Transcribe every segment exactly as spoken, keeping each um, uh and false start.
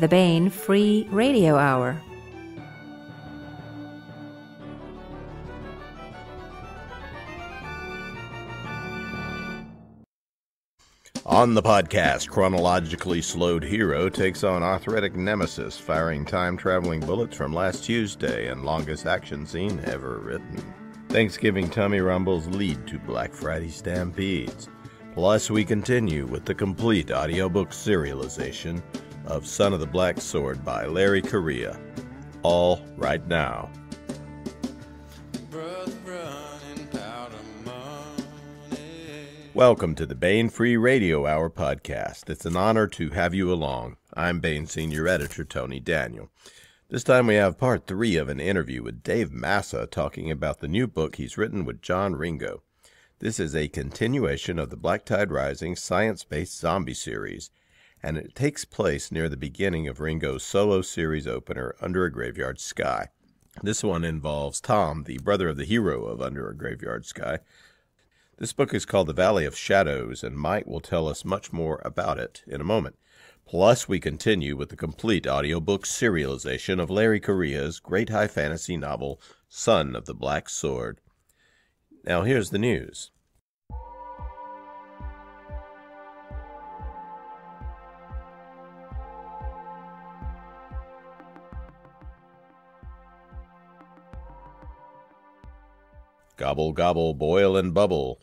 the Baen Free Radio Hour. On the podcast, chronologically slowed hero takes on arthritic nemesis, firing time-traveling bullets from last Tuesday and longest action scene ever written. Thanksgiving tummy rumbles lead to Black Friday stampedes. Plus, we continue with the complete audiobook serialization of Son of the Black Sword by Larry Correia. All right now. Welcome to the Baen Free Radio Hour podcast. It's an honor to have you along. I'm Baen Senior Editor Tony Daniel. This time we have part three of an interview with Dave Massa talking about the new book he's written with John Ringo. This is a continuation of the Black Tide Rising science-based zombie series, and it takes place near the beginning of Ringo's solo series opener, Under a Graveyard Sky. This one involves Tom, the brother of the hero of Under a Graveyard Sky. This book is called The Valley of Shadows, and Mike will tell us much more about it in a moment. Plus, we continue with the complete audiobook serialization of Larry Correia's great high fantasy novel, Son of the Black Sword. Now, here's the news. Gobble, gobble, boil and bubble.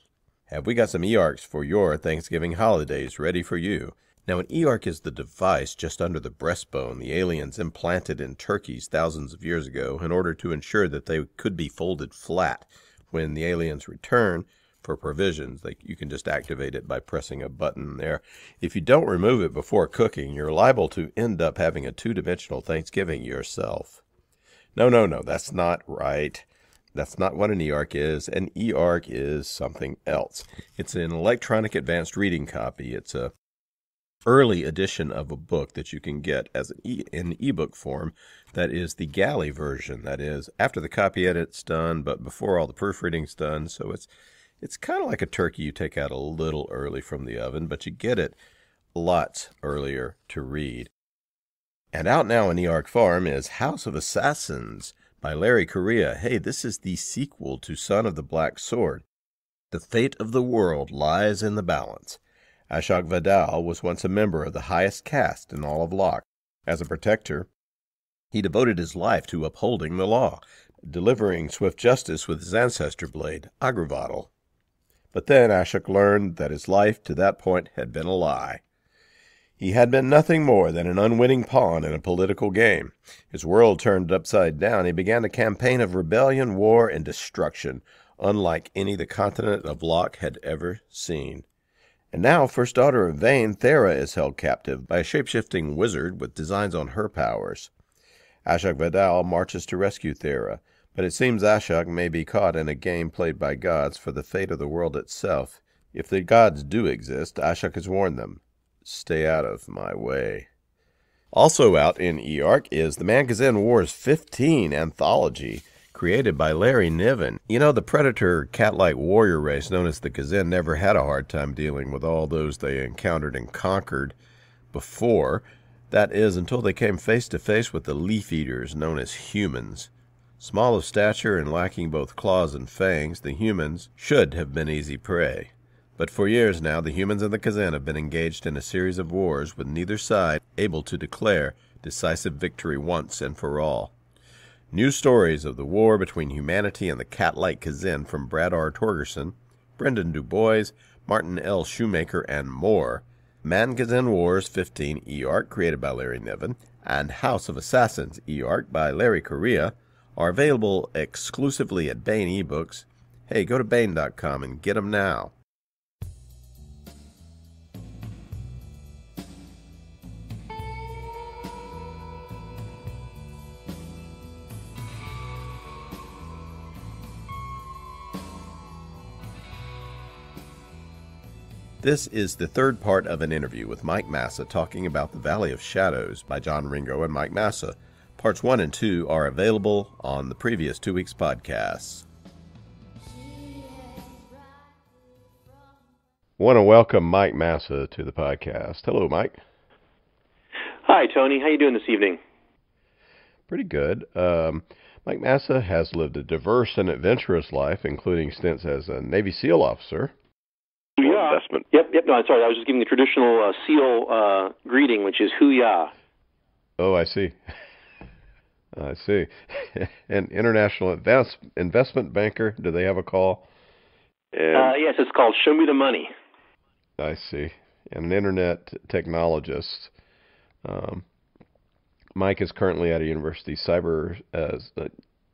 Have we got some E A R Cs for your Thanksgiving holidays ready for you? Now, an E A R C is the device just under the breastbone the aliens implanted in turkeys thousands of years ago in order to ensure that they could be folded flat. When the aliens return for provisions, they, you can just activate it by pressing a button there. If you don't remove it before cooking, you're liable to end up having a two-dimensional Thanksgiving yourself. No, no, no, that's not right. That's not what an E A R C is. An E A R C is something else. It's an electronic advanced reading copy. It's a early edition of a book that you can get as an e in ebook form. That is the galley version. That is after the copy edit's done, but before all the proofreading's done. So it's it's kind of like a turkey you take out a little early from the oven, but you get it lots earlier to read. And out now in E A R C form is House of Assassins by Larry Correia. Hey, this is the sequel to Son of the Black Sword. The fate of the world lies in the balance. Ashok Vadal was once a member of the highest caste in all of Lok. As a protector, he devoted his life to upholding the law, delivering swift justice with his ancestor blade, Agravatil. But then Ashok learned that his life to that point had been a lie. He had been nothing more than an unwitting pawn in a political game. His world turned upside down. He began a campaign of rebellion, war, and destruction, unlike any the continent of Lok had ever seen. And now, first daughter of Baen, Thera is held captive by a shape-shifting wizard with designs on her powers. Ashok Vadal marches to rescue Thera, but it seems Ashok may be caught in a game played by gods for the fate of the world itself. If the gods do exist, Ashok has warned them. Stay out of my way. Also out in E A R C is the Man Kzin Wars fifteen anthology, created by Larry Niven. You know, the predator cat-like warrior race known as the Kzin never had a hard time dealing with all those they encountered and conquered before. That is, until they came face to face with the leaf-eaters known as humans. Small of stature and lacking both claws and fangs, the humans should have been easy prey. But for years now, the humans and the Kzin have been engaged in a series of wars, with neither side able to declare decisive victory once and for all. New stories of the war between humanity and the cat-like Kzin from Brad R. Torgerson, Brendan Du Bois, Martin L. Shoemaker, and more. Man Kzin Wars fifteen E A R C, created by Larry Niven, and House of Assassins E A R C by Larry Correia are available exclusively at Baen eBooks. Hey, go to Baen dot com and get them now. This is the third part of an interview with Mike Massa talking about The Valley of Shadows by John Ringo and Mike Massa. Parts one and two are available on the previous two weeks' podcasts. Want to welcome Mike Massa to the podcast. Hello, Mike. Hi, Tony. How you doing this evening? Pretty good. Um, Mike Massa has lived a diverse and adventurous life, including stints as a Navy SEAL officer. Yeah. Investment. Yep, yep. No, I'm sorry. I was just giving the traditional uh, SEAL uh, greeting, which is hoo-yah. Oh, I see. I see. An international invest investment banker. Do they have a call? And uh, yes, it's called Show Me the Money. I see. And an internet technologist. Um, Mike is currently at a university cyber. Uh,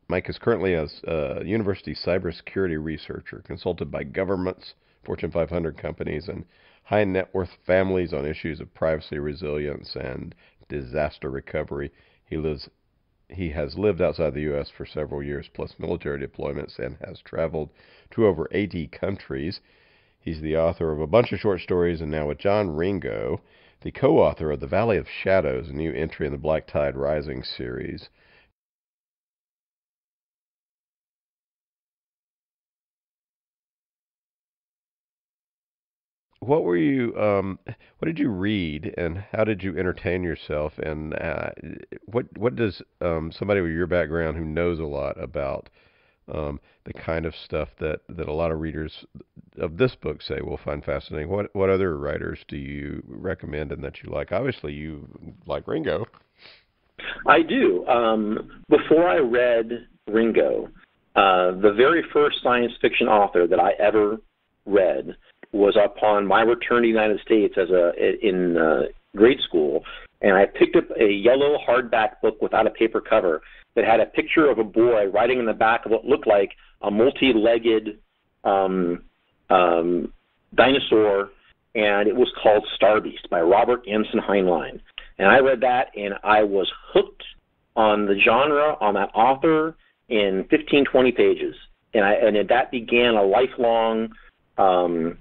Mike is currently as a university cybersecurity researcher, consulted by governments, Fortune five hundred companies, and high net worth families on issues of privacy, resilience, and disaster recovery. He lives. He has lived outside the U S for several years, plus military deployments, and has traveled to over eighty countries. He's the author of a bunch of short stories, and now with John Ringo, the co-author of The Valley of Shadows, a new entry in the Black Tide Rising series. What were you? Um, what did you read, and how did you entertain yourself? And uh, what what does um, somebody with your background who knows a lot about um, the kind of stuff that that a lot of readers of this book say will find fascinating? What what other writers do you recommend and that you like? Obviously, you like Ringo. I do. Um, before I read Ringo, uh, the very first science fiction author that I ever read was upon my return to the United States as a in uh, grade school, and I picked up a yellow hardback book without a paper cover that had a picture of a boy riding in the back of what looked like a multi-legged um, um, dinosaur, and it was called Starbeast by Robert Anson Heinlein. And I read that, and I was hooked on the genre, on that author, in fifteen, twenty pages. And, I, and that began a lifelong... Um,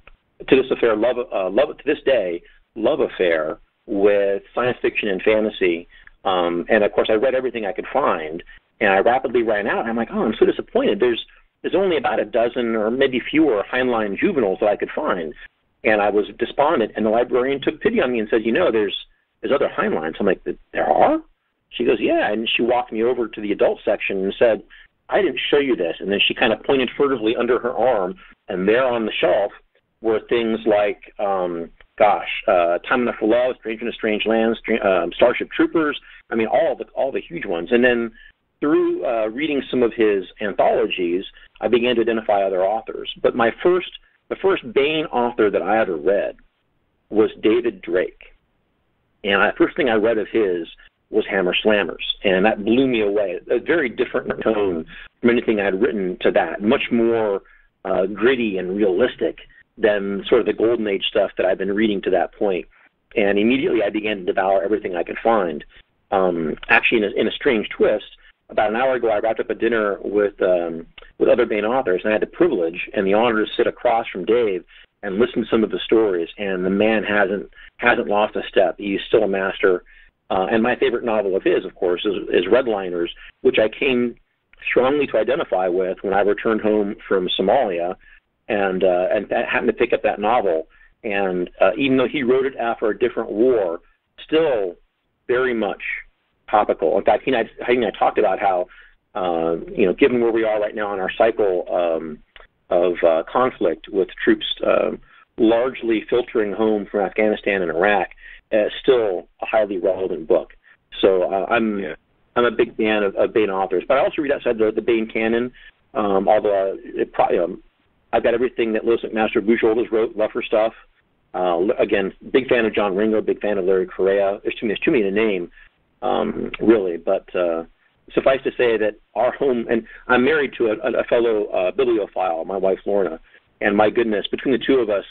to this affair, love, uh, love to this day, love affair with science fiction and fantasy. Um, and of course, I read everything I could find, and I rapidly ran out. And I'm like, oh, I'm so disappointed. There's there's only about a dozen or maybe fewer Heinlein juveniles that I could find, and I was despondent. And the librarian took pity on me and said, you know, there's there's other Heinleins. I'm like, there are? She goes, yeah. And she walked me over to the adult section and said, I didn't show you this. And then she kind of pointed furtively under her arm, and there on the shelf were things like, um, gosh, uh, Time Enough for Love, Stranger in a Strange Land, uh, Starship Troopers. I mean, all the all the huge ones. And then through uh, reading some of his anthologies, I began to identify other authors. But my first, the first Baen author that I ever read was David Drake. And the first thing I read of his was Hammer Slammers, and that blew me away. A very different tone from anything I'd written to that, much more uh, gritty and realistic than sort of the golden age stuff that I've been reading to that point. And immediately I began to devour everything I could find. Um, actually, in a, in a strange twist, about an hour ago I wrapped up a dinner with um, with other Baen authors, and I had the privilege and the honor to sit across from Dave and listen to some of the stories, and the man hasn't hasn't lost a step. He's still a master. Uh, and my favorite novel of his, of course, is, is Redliners, which I came strongly to identify with when I returned home from Somalia, and uh, and that happened to pick up that novel. And uh, even though he wrote it after a different war, still very much topical. In fact, he and I, he and I talked about how, uh, you know, given where we are right now in our cycle um, of uh, conflict with troops um, largely filtering home from Afghanistan and Iraq, uh, still a highly relevant book. So uh, I'm yeah. I'm a big fan of, of Baen authors, but I also read outside the, the Baen canon, um, although uh, it probably... Um, I've got everything that Lewis McMaster Buchholz wrote, rougher stuff. Uh, again, big fan of John Ringo, big fan of Larry Correia. There's too many, there's too many to name, um, really. But uh, suffice to say that our home, and I'm married to a, a fellow uh, bibliophile, my wife Lorna, and my goodness, between the two of us,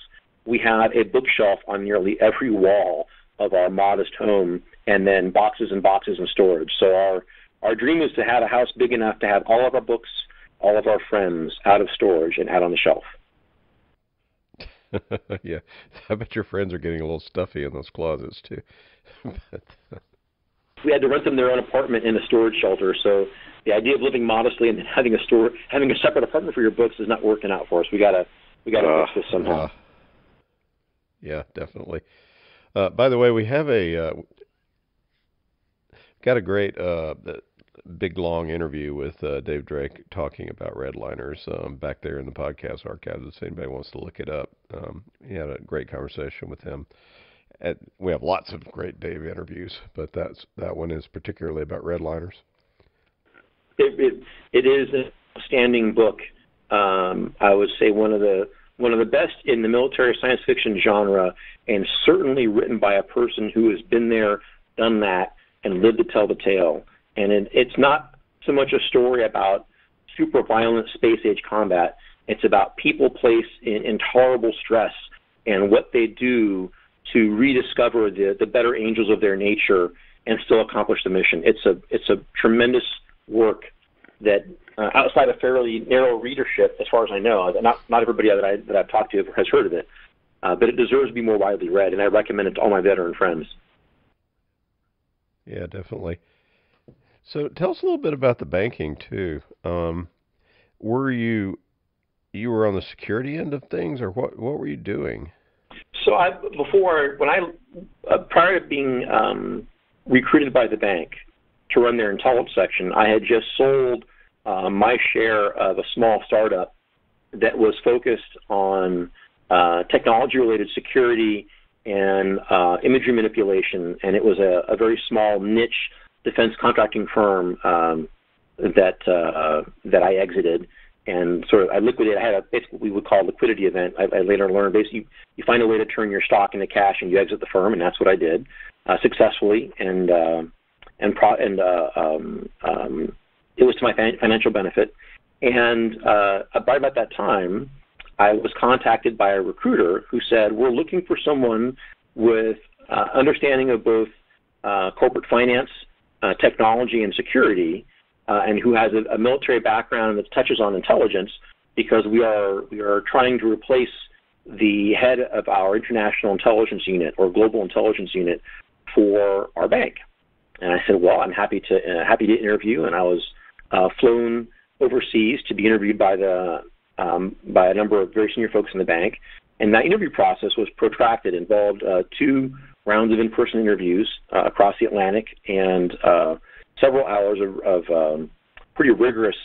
we have a bookshelf on nearly every wall of our modest home, and then boxes and boxes in storage. So our, our dream is to have a house big enough to have all of our books, all of our friends, out of storage and out on the shelf. Yeah, I bet your friends are getting a little stuffy in those closets too. But, uh... we had to rent them their own apartment in a storage shelter, so the idea of living modestly and having a store, having a separate apartment for your books is not working out for us. We gotta, we gotta uh, fix this somehow. Uh, yeah, definitely. Uh, by the way, we have a. Uh, Got a great uh, big, long interview with uh, Dave Drake talking about Redliners um, back there in the podcast archives, if anybody wants to look it up. Um, he had a great conversation with him. And we have lots of great Dave interviews, but that's that one is particularly about Redliners. It, it, it is an outstanding book. Um, I would say one of the one of the best in the military science fiction genre, and certainly written by a person who has been there, done that, and lived to tell the tale. And it, it's not so much a story about super violent space-age combat. It's about people placed in intolerable stress and what they do to rediscover the, the better angels of their nature and still accomplish the mission. It's a it's a tremendous work that uh, outside a fairly narrow readership, as far as I know, not not everybody that I that I've talked to has heard of it, uh, but it deserves to be more widely read, and I recommend it to all my veteran friends. Yeah, definitely. So tell us a little bit about the banking too. Um, were you you were on the security end of things, or what what were you doing? So I before when I uh, prior to being um, recruited by the bank to run their intelligence section, I had just sold uh, my share of a small startup that was focused on uh, technology-related security and uh, imagery manipulation, and it was a, a very small niche defense contracting firm um, that uh, that I exited and sort of I liquidated. I had a basically what we would call a liquidity event. I, I later learned basically you, you find a way to turn your stock into cash and you exit the firm, and that's what I did uh, successfully and. Uh, And, pro- and uh, um, um, it was to my fin- financial benefit. And uh, right about that time, I was contacted by a recruiter who said, we're looking for someone with uh, understanding of both uh, corporate finance, uh, technology, and security, uh, and who has a, a military background that touches on intelligence, because we are we are trying to replace the head of our international intelligence unit or global intelligence unit for our bank. And I said, well, I'm happy to uh, happy to interview, and I was uh, flown overseas to be interviewed by the um, by a number of very senior folks in the bank. And that interview process was protracted, involved uh, two rounds of in-person interviews uh, across the Atlantic, and uh, several hours of, of um, pretty rigorous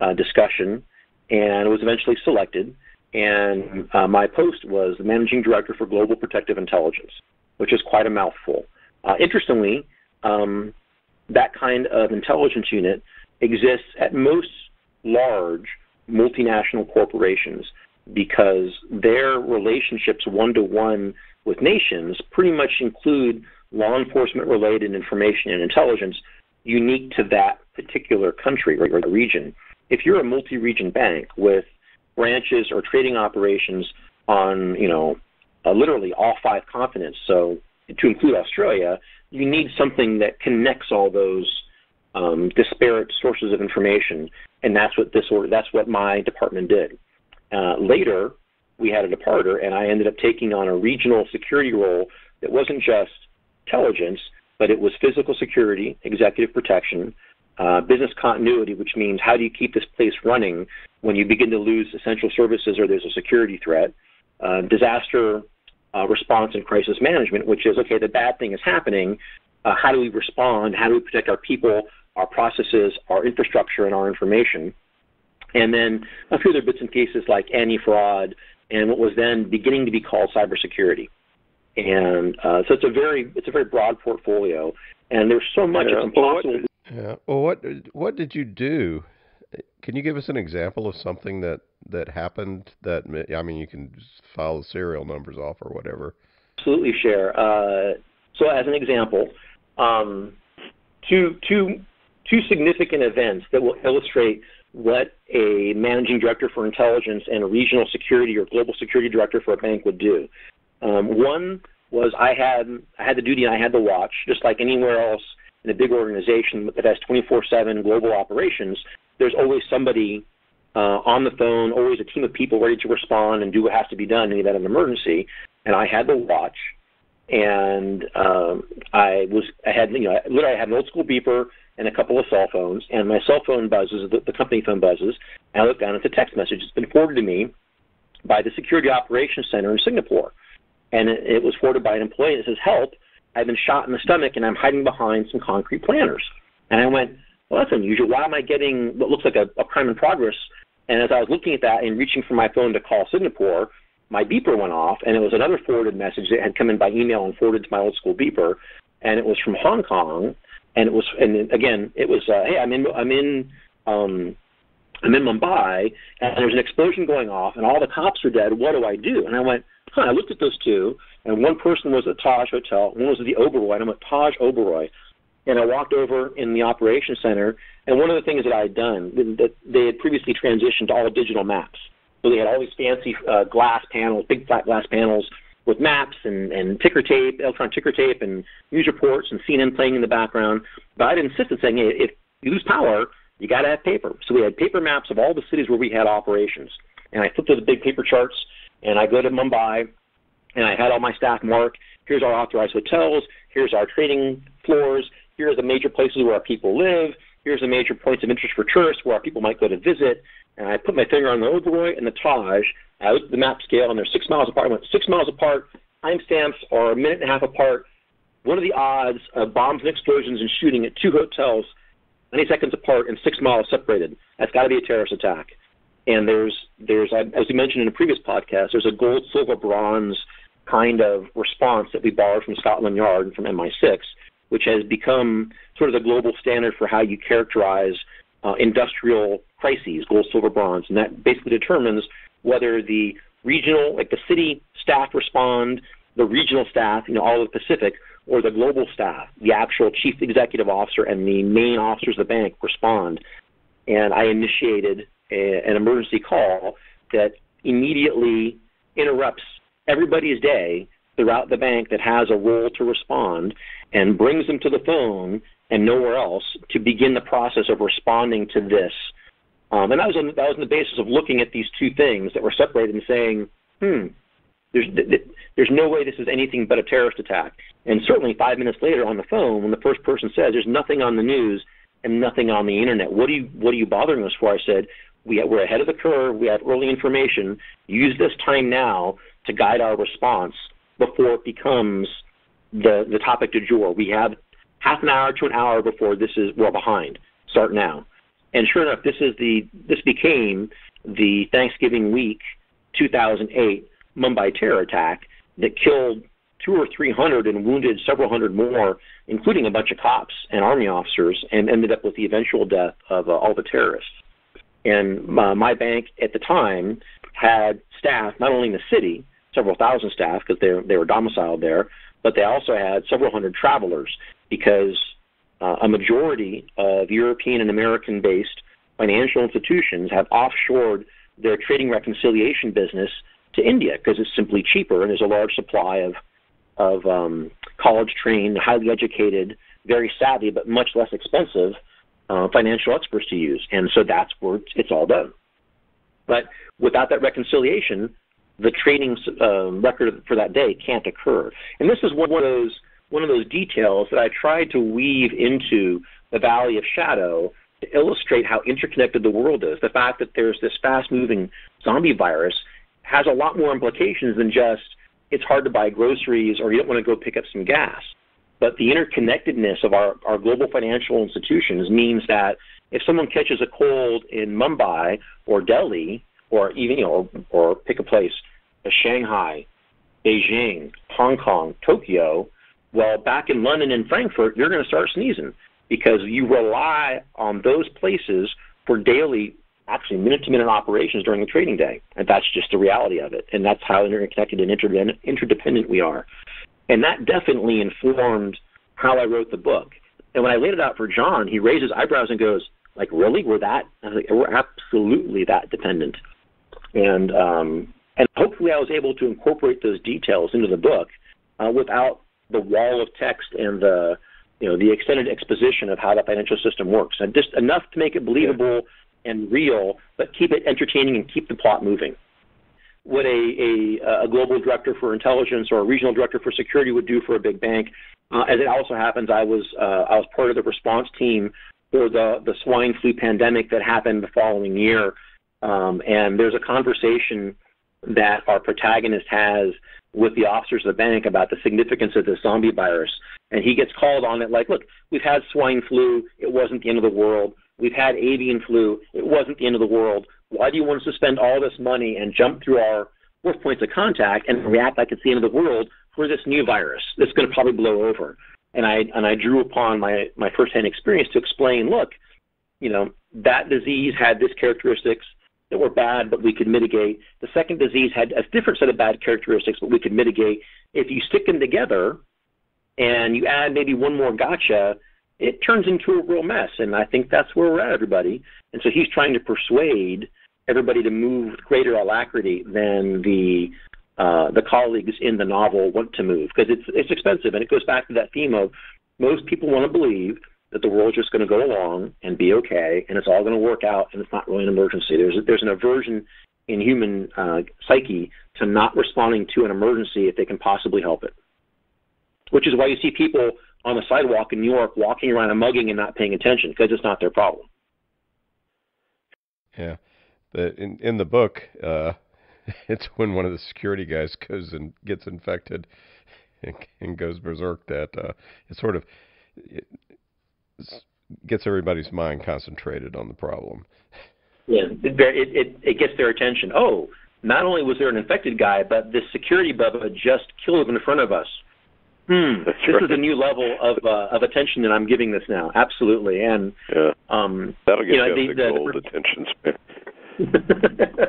uh, discussion. And was eventually selected. And uh, my post was the managing director for Global Protective Intelligence, which is quite a mouthful. Uh, interestingly. Um, that kind of intelligence unit exists at most large multinational corporations because their relationships one-to-one with nations pretty much include law enforcement-related information and intelligence unique to that particular country or the region. If you're a multi-region bank with branches or trading operations on, you know, uh, literally all five continents, so to include Australia, you need something that connects all those um, disparate sources of information, and that's what this order, that's what my department did. Uh, later, we had a departure, and I ended up taking on a regional security role that wasn't just intelligence, but it was physical security, executive protection, uh, business continuity, which means how do you keep this place running when you begin to lose essential services or there's a security threat, uh, disaster Uh, response and crisis management, which is, okay, the bad thing is happening. Uh, how do we respond? How do we protect our people, our processes, our infrastructure, and our information? And then a few other bits and pieces like anti-fraud and what was then beginning to be called cybersecurity. And uh, so it's a very it's a very broad portfolio, and there's so much yeah, it's impossible. Well, what, yeah. Well, what what did you do? Can you give us an example of something that, that happened that, I mean, you can file the serial numbers off or whatever? Absolutely, Cher. Uh, so as an example, um, two, two, two significant events that will illustrate what a managing director for intelligence and a regional security or global security director for a bank would do. Um, one was I had, I had the duty and I had the watch, just like anywhere else in a big organization that has twenty-four seven global operations. There's always somebody uh, on the phone, always a team of people ready to respond and do what has to be done in the event of an emergency. And I had the watch, and um, I was I had you know literally I had an old school beeper and a couple of cell phones, and my cell phone buzzes, the, the company phone buzzes, and I look down at the text message. It's been forwarded to me by the Security Operations Center in Singapore, and it, it was forwarded by an employee that says, "Help! I've been shot in the stomach and I'm hiding behind some concrete planters. And I went, well, that's unusual. Why am I getting what looks like a, a crime in progress? And as I was looking at that and reaching for my phone to call Singapore, my beeper went off, and it was another forwarded message that had come in by email and forwarded to my old school beeper, and it was from Hong Kong, and it was, and again, it was, uh, hey, I'm in, I'm in, um, I'm in Mumbai, and there's an explosion going off, and all the cops are dead. What do I do? And I went, huh, I looked at those two, and one person was at the Taj Hotel, one was at the Oberoi, and I'm at Taj Oberoi, and I walked over in the operations center, and one of the things that I had done, that they had previously transitioned to all digital maps. So they had all these fancy uh, glass panels, big flat glass panels with maps and, and ticker tape, electronic ticker tape, and news reports and C N N playing in the background. But I'd insisted saying, hey, if you lose power, you got to have paper. So we had paper maps of all the cities where we had operations. And I flipped to the big paper charts, and I go to Mumbai, and I had all my staff mark, here's our authorized hotels, here's our trading floors, here are the major places where our people live, here's the major points of interest for tourists where our people might go to visit. And I put my finger on the Oberoi and the Taj. I looked at the map scale, and they're six miles apart. I went six miles apart. Timestamps are a minute and a half apart. What are the odds of bombs and explosions and shooting at two hotels many seconds apart and six miles separated? That's got to be a terrorist attack. And there's, there's, as we mentioned in a previous podcast, there's a gold, silver, bronze kind of response that we borrowed from Scotland Yard and from M I six, which has become sort of the global standard for how you characterize Uh, industrial crises, gold, silver, bronze, and that basically determines whether the regional, like the city staff respond, the regional staff, you know, all of the Pacific, or the global staff, the actual chief executive officer and the main officers of the bank respond. And I initiated a, an emergency call that immediately interrupts everybody's day throughout the bank that has a role to respond and brings them to the phone and nowhere else to begin the process of responding to this. Um, and that was, on, that was on the basis of looking at these two things that were separated and saying, hmm, there's, there's no way this is anything but a terrorist attack. And certainly five minutes later on the phone, when the first person says there's nothing on the news and nothing on the internet, what are you, what are you bothering us for? I said, we, we're ahead of the curve. We have early information. Use this time now to guide our response before it becomes the, the topic du jour. We have half an hour to an hour before this is, well, behind. Start now. And sure enough, this is the this became the Thanksgiving week two thousand eight Mumbai terror attack that killed two or three hundred and wounded several hundred more, including a bunch of cops and army officers, and ended up with the eventual death of uh, all the terrorists. And uh, my bank at the time had staff not only in the city, several thousand staff because they they were domiciled there, but they also had several hundred travelers because uh, a majority of European and American-based financial institutions have offshored their trading reconciliation business to India because it's simply cheaper and there's a large supply of, of um, college-trained, highly educated, very savvy, but much less expensive uh, financial experts to use. And so that's where it's all done. But without that reconciliation, the trading uh, record for that day can't occur. And this is one of those one of those details that I tried to weave into The Valley of Shadow to illustrate how interconnected the world is. The fact that there's this fast-moving zombie virus has a lot more implications than just it's hard to buy groceries or you don't want to go pick up some gas. But the interconnectedness of our, our global financial institutions means that if someone catches a cold in Mumbai or Delhi or even, you know, or, or pick a place, Shanghai, Beijing, Hong Kong, Tokyo, well, back in London and Frankfurt, you're going to start sneezing because you rely on those places for daily, actually minute-to-minute operations during the trading day. And that's just the reality of it. And that's how interconnected and interdependent we are. And that definitely informed how I wrote the book. And when I laid it out for John, he raised his eyebrows and goes, like, really? We're that? I was like, we're absolutely that dependent. And, um, and hopefully I was able to incorporate those details into the book uh, without the wall of text and the, you know, the extended exposition of how the financial system works. And just enough to make it believable yeah. and real, but keep it entertaining and keep the plot moving. What a, a, a global director for intelligence or a regional director for security would do for a big bank. Uh, as it also happens, I was, uh, I was part of the response team for the, the swine flu pandemic that happened the following year. Um, and there's a conversation that our protagonist has with the officers of the bank about the significance of the zombie virus. And he gets called on it like, look, we've had swine flu. It wasn't the end of the world. We've had avian flu. It wasn't the end of the world. Why do you want us to spend all this money and jump through our worst points of contact and react like it's the end of the world for this new virus that's going to probably blow over? And I and I drew upon my, my firsthand experience to explain, look, you know, that disease had these characteristics that were bad, but we could mitigate. The second disease had a different set of bad characteristics, but we could mitigate. If you stick them together and you add maybe one more gotcha, it turns into a real mess. And I think that's where we're at, everybody. And so he's trying to persuade everybody to move with greater alacrity than the uh, the colleagues in the novel want to move, because it's it's expensive. And it goes back to that theme of most people want to believe that the world's just going to go along and be okay, and it's all going to work out, and it's not really an emergency. There's there's an aversion in human uh, psyche to not responding to an emergency if they can possibly help it, which is why you see people on the sidewalk in New York walking around and mugging and not paying attention, because it's not their problem. Yeah. The, in, in the book, uh, it's when one of the security guys goes and gets infected and, and goes berserk that uh, it sort of... It, gets everybody's mind concentrated on the problem. Yeah, it, it, it gets their attention. Oh, not only was there an infected guy, but this security bubba just killed him in front of us. Hmm, That's this right. is a new level of uh, of attention that I'm giving this now. Absolutely, and yeah. um, that'll get you know, the, the, the gold attention span.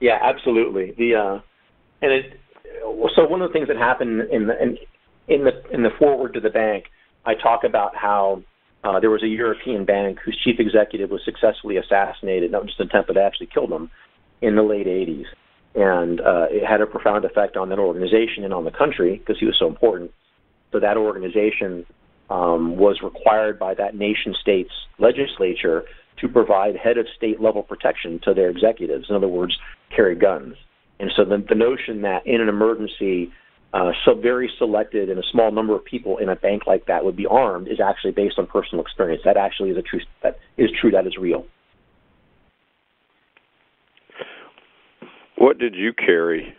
Yeah, absolutely. The uh, and it so one of the things that happened in the in, in the in the foreword to the bank, I talk about how uh, there was a European bank whose chief executive was successfully assassinated. That was just an attempt, but they actually killed him in the late eighties. And uh, it had a profound effect on that organization and on the country because he was so important. So that organization um, was required by that nation state's legislature to provide head of state level protection to their executives. In other words, carry guns. And so the, the notion that in an emergency, Uh, so very selected and a small number of people in a bank like that would be armed is actually based on personal experience. That actually is a true. That is true. That is real. What did you carry?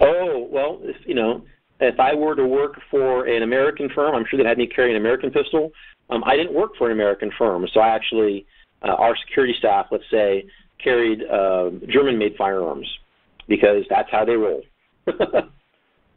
Oh well, if, you know, if I were to work for an American firm, I'm sure they'd have me carry an American pistol. Um, I didn't work for an American firm, so I actually, uh, our security staff, let's say, carried uh, German-made firearms because that's how they roll.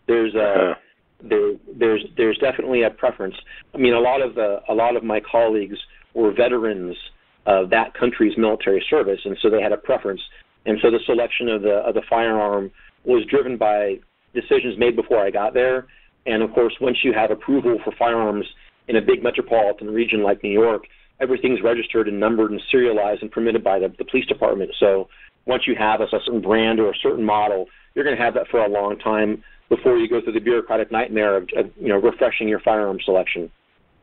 there's a, there, there's there's definitely a preference. I mean, a lot of the, a lot of my colleagues were veterans of that country's military service, and so they had a preference. And so the selection of the of the firearm was driven by decisions made before I got there. And of course, once you have approval for firearms in a big metropolitan region like New York, everything's registered and numbered and serialized and permitted by the, the police department. So once you have a, a certain brand or a certain model, you're going to have that for a long time before you go through the bureaucratic nightmare of, of you know, refreshing your firearm selection.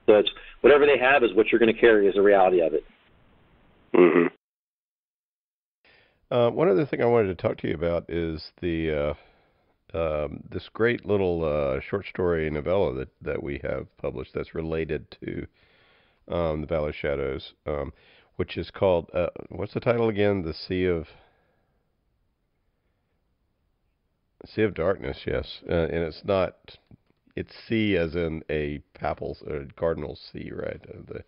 So it's whatever they have is what you're going to carry is the reality of it. Mm-hmm. Uh, one other thing I wanted to talk to you about is the uh, um, this great little uh, short story novella that, that we have published that's related to um, The Valley of Shadows, um, which is called, uh, what's the title again? The Sea of... Sea of Darkness, yes, uh, and it's not, it's sea as in a papal, or cardinal sea, right? Uh, the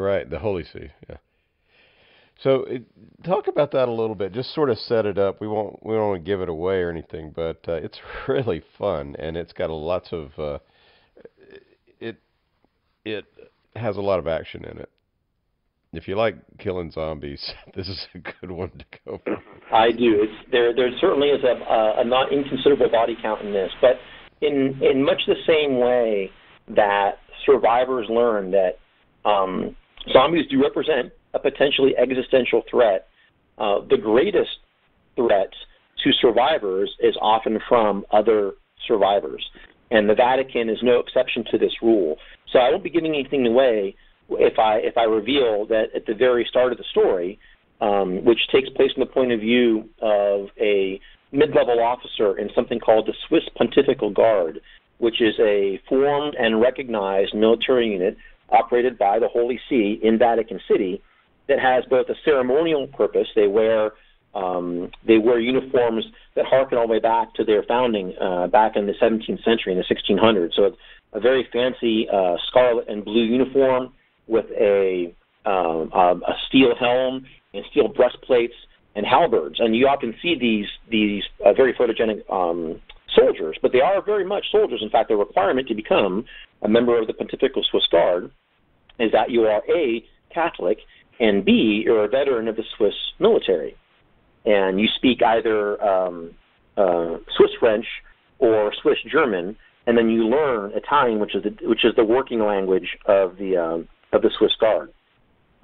right, the Holy See, yeah. So it, talk about that a little bit. Just sort of set it up. We won't, we don't want to give it away or anything, but uh, it's really fun, and it's got a lots of, uh, it, it has a lot of action in it. If you like killing zombies, this is a good one to go for. I do. It's, there there certainly is a, a, a not inconsiderable body count in this, but in in much the same way that survivors learn that um, zombies do represent a potentially existential threat, uh, the greatest threat to survivors is often from other survivors, and the Vatican is no exception to this rule. So I won't be giving anything away if I if I reveal that at the very start of the story, um, which takes place from the point of view of a mid-level officer in something called the Swiss Pontifical Guard, which is a formed and recognized military unit operated by the Holy See in Vatican City that has both a ceremonial purpose. They wear um, they wear uniforms that harken all the way back to their founding uh, back in the seventeenth century, in the sixteen hundreds. So it's a very fancy uh, scarlet and blue uniform with a, um, a steel helm and steel breastplates and halberds. And you often see these, these uh, very photogenic um, soldiers, but they are very much soldiers. In fact, the requirement to become a member of the Pontifical Swiss Guard is that you are A, Catholic, and B, you're a veteran of the Swiss military. And you speak either um, uh, Swiss French or Swiss German, and then you learn Italian, which is the, which is the working language of the, um, of the Swiss Guard.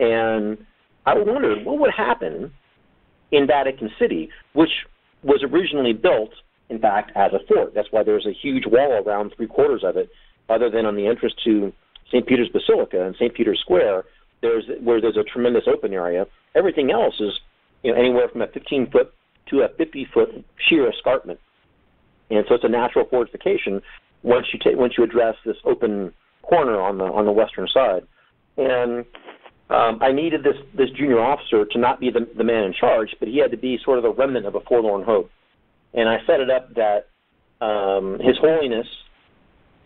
And I wondered what would happen in Vatican City, which was originally built, in fact, as a fort. That's why there's a huge wall around three-quarters of it, other than on the entrance to Saint Peter's Basilica and Saint Peter's Square, there's where there's a tremendous open area. Everything else is, you know, anywhere from a fifteen-foot to a fifty-foot sheer escarpment. And so it's a natural fortification once you take once you address this open corner on the on the western side. And um, I needed this this junior officer to not be the, the man in charge, but he had to be sort of a remnant of a forlorn hope. And I set it up that um, His Holiness,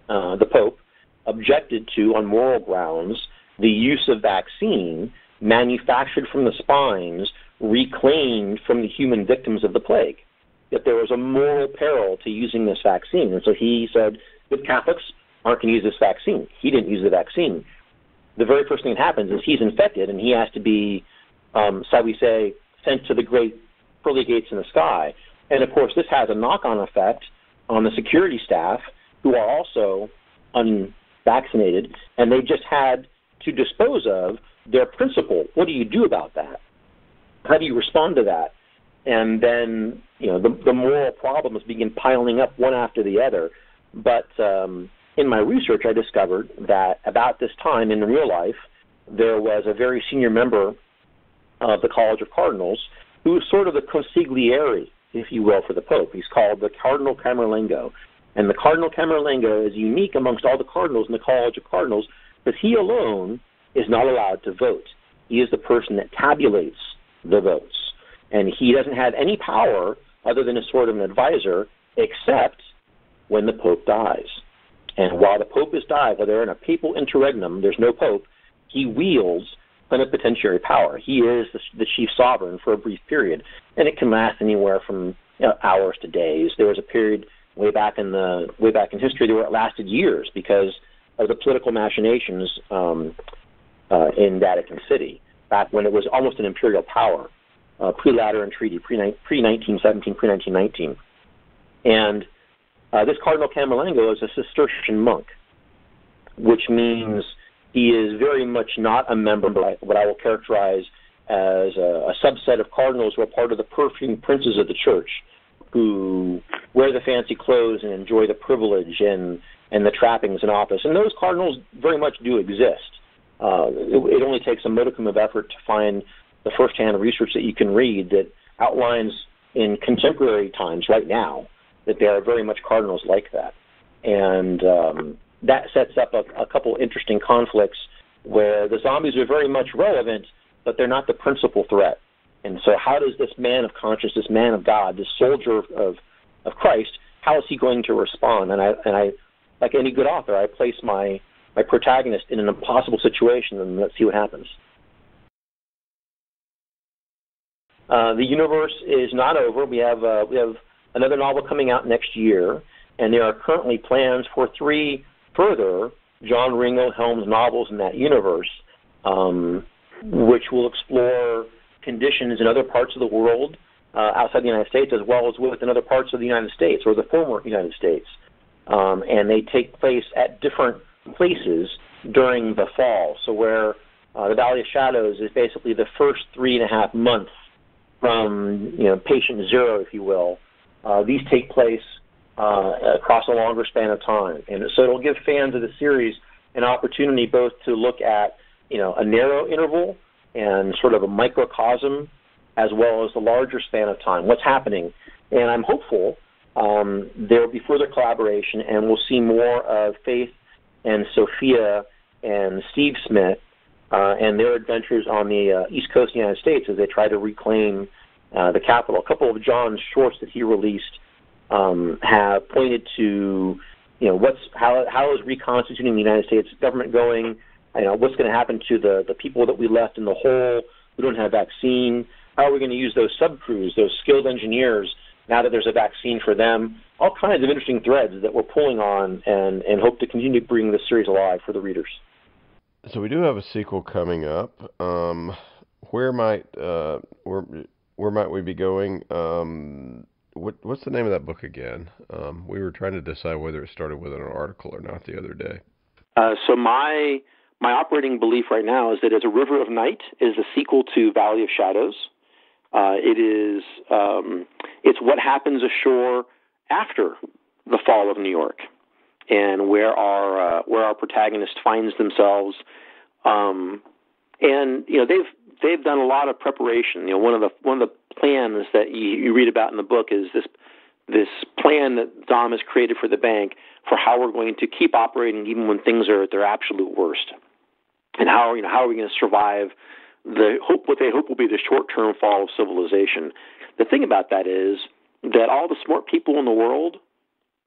uh, the Pope, objected to, on moral grounds, the use of vaccine manufactured from the spines reclaimed from the human victims of the plague, that there was a moral peril to using this vaccine. And so he said, good Catholics aren't going to use this vaccine. He didn't use the vaccine. The very first thing that happens is he's infected, and he has to be, um, so we say, sent to the great pearly gates in the sky. And, of course, this has a knock-on effect on the security staff, who are also unvaccinated, and they just had to dispose of their principal. What do you do about that? How do you respond to that? And then, you know, the, the moral problems begin piling up one after the other. But um, in my research, I discovered that about this time in real life, there was a very senior member of the College of Cardinals who was sort of the consigliere, if you will, for the Pope. He's called the Cardinal Camerlengo. And the Cardinal Camerlengo is unique amongst all the cardinals in the College of Cardinals because he alone is not allowed to vote. He is the person that tabulates the votes. And he doesn't have any power other than as sort of an advisor except when the Pope dies. And while the Pope is died, while they're in a papal interregnum, there's no Pope, he wields plenipotentiary power. He is the, the chief sovereign for a brief period, and it can last anywhere from, you know, hours to days. There was a period way back in the way back in history where it lasted years because of the political machinations um, uh, in Vatican City back when it was almost an imperial power, uh, pre-Lateran Treaty, pre nineteen seventeen, pre nineteen nineteen, and uh, this Cardinal Camerlengo is a Cistercian monk, which means he is very much not a member of what I will characterize as a, a subset of cardinals who are part of the perfumed princes of the church, who wear the fancy clothes and enjoy the privilege and, and the trappings in office. And those cardinals very much do exist. Uh, it, it only takes a modicum of effort to find the firsthand research that you can read that outlines in contemporary times right now that there are very much cardinals like that. And um, that sets up a, a couple interesting conflicts where the zombies are very much relevant, but they're not the principal threat. And so how does this man of conscience, this man of God, this soldier of, of, of Christ, how is he going to respond? And I, and I, like any good author, I place my, my protagonist in an impossible situation, and let's see what happens. Uh, the universe is not over. We have, uh, we have another novel coming out next year, and there are currently plans for three further John Ringo Helms novels in that universe, um, which will explore conditions in other parts of the world uh, outside the United States as well as within other parts of the United States or the former United States. Um, and they take place at different places during the fall. So where uh, The Valley of Shadows is basically the first three and a half months from, you know, patient zero, if you will. Uh, these take place uh, across a longer span of time. And so it'll give fans of the series an opportunity both to look at, you know, a narrow interval and sort of a microcosm, as well as the larger span of time, what's happening. And I'm hopeful um, there will be further collaboration, and we'll see more of Faith and Sophia and Steve Smith uh, and their adventures on the uh, East Coast of the United States as they try to reclaim uh, the capital. A couple of John's shorts that he released um, have pointed to, you know, what's how how is reconstituting the United States government going? You know, what's going to happen to the the people that we left in the hole? We don't have vaccine. How are we going to use those sub crews, those skilled engineers, now that there's a vaccine for them? All kinds of interesting threads that we're pulling on and, and hope to continue to bring this series alive for the readers. So we do have a sequel coming up. Um, where might uh, where where might we be going? Um, what what's the name of that book again? Um, we were trying to decide whether it started with an article or not the other day. Uh, so my my operating belief right now is that it's a River of Night is the sequel to Valley of Shadows. Uh, it is um, it's what happens ashore after the fall of New York, and where our uh, where our protagonist finds themselves. Um, and you know they've they've done a lot of preparation. You know one of the one of the plans that you, you read about in the book is this this plan that Dom has created for the bank for how we're going to keep operating even when things are at their absolute worst, and how you know how are we going to survive the hope, what they hope will be the short-term fall of civilization. The thing about that is that all the smart people in the world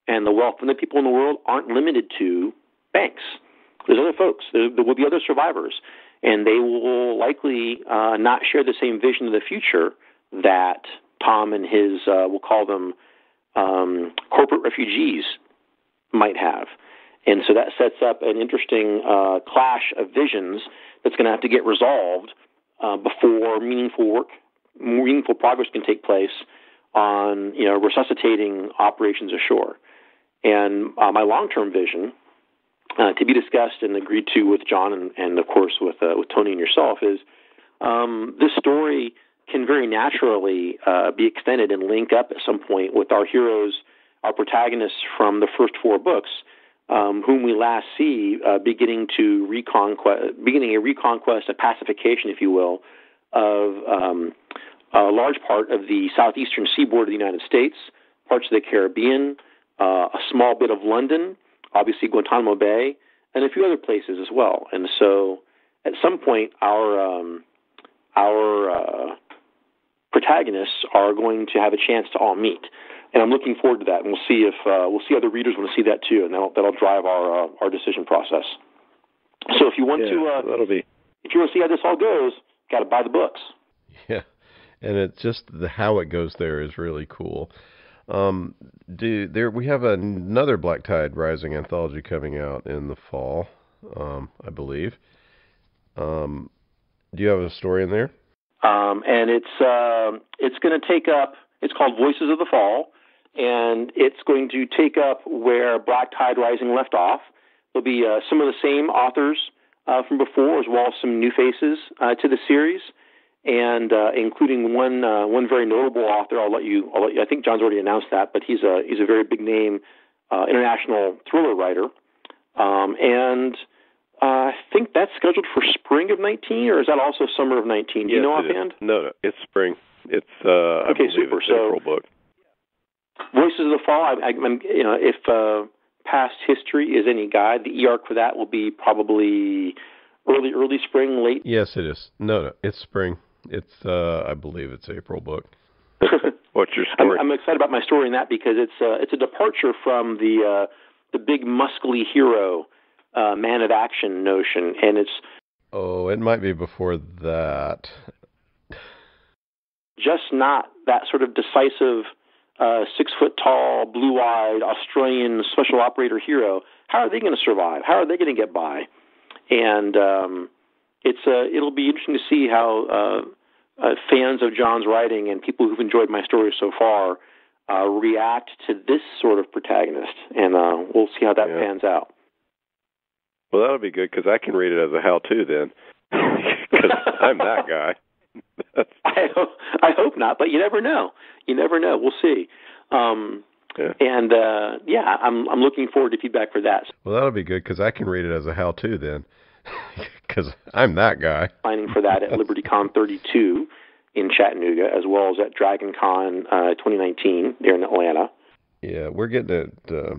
and the wealth and the people in the world aren't limited to banks. There's other folks. There, there will be other survivors, and they will likely uh, not share the same vision of the future that Tom and his, uh, we'll call them um, corporate refugees, might have. And so that sets up an interesting uh, clash of visions that's going to have to get resolved Uh, before meaningful work, meaningful progress can take place on, you know, resuscitating operations ashore. And uh, my long-term vision, uh, to be discussed and agreed to with John and, and of course, with uh, with Tony and yourself, is um, this story can very naturally uh, be extended and link up at some point with our heroes, our protagonists from the first four books, Um, whom we last see uh, beginning to reconquest, beginning a reconquest, a pacification, if you will, of um, a large part of the southeastern seaboard of the United States, parts of the Caribbean, uh, a small bit of London, obviously Guantanamo Bay, and a few other places as well. And so, at some point, our um, our uh, protagonists are going to have a chance to all meet. And I'm looking forward to that, and we'll see if uh, we'll see other readers want to see that too, and that'll that'll drive our uh, our decision process. So if you want yeah, to, uh, that'll be. If you want to see how this all goes, got to buy the books. Yeah, and it's just the how it goes there is really cool. Um, do there we have another Black Tide Rising anthology coming out in the fall, um, I believe. Um, do you have a story in there? Um, and it's uh, it's going to take up. It's called Voices of the Fall. And it's going to take up where Black Tide Rising left off. There'll be uh, some of the same authors uh, from before, as well as some new faces uh, to the series, and uh, including one uh, one very notable author. I'll let you. I'll let you. I think John's already announced that, but he's a he's a very big name uh, international thriller writer. Um, and uh, I think that's scheduled for spring of nineteen, or is that also summer of nineteen? Do yes, you know offhand? No, no, it's spring. It's uh, okay. I super. It's so. April book. Voices of the Fall, I, I, you know, if uh, past history is any guide, the E R C for that will be probably early, early spring, late. Yes, it is. No, no, it's spring. It's, uh, I believe it's April book. What's your story? I'm, I'm excited about my story in that because it's uh, it's a departure from the uh, the big muscly hero, uh, man of action notion, and it's. Oh, it might be before that. Just not that sort of decisive. Uh, six-foot-tall, blue-eyed, Australian special operator hero. How are they going to survive? How are they going to get by? And um, it's uh, it'll be interesting to see how uh, uh, fans of John's writing and people who've enjoyed my story so far uh, react to this sort of protagonist. And uh, we'll see how that yeah. pans out. Well, that'll be good because I can read it as a how-to then because I'm that guy. I, hope, I hope not, but you never know. You never know. We'll see. Um, yeah. And, uh, yeah, I'm I'm looking forward to feedback for that. Well, that'll be good because I can read it as a how-to then because I'm that guy. Signing for that at LibertyCon thirty-two in Chattanooga as well as at DragonCon uh, twenty nineteen there in Atlanta. Yeah, we're getting it. Uh,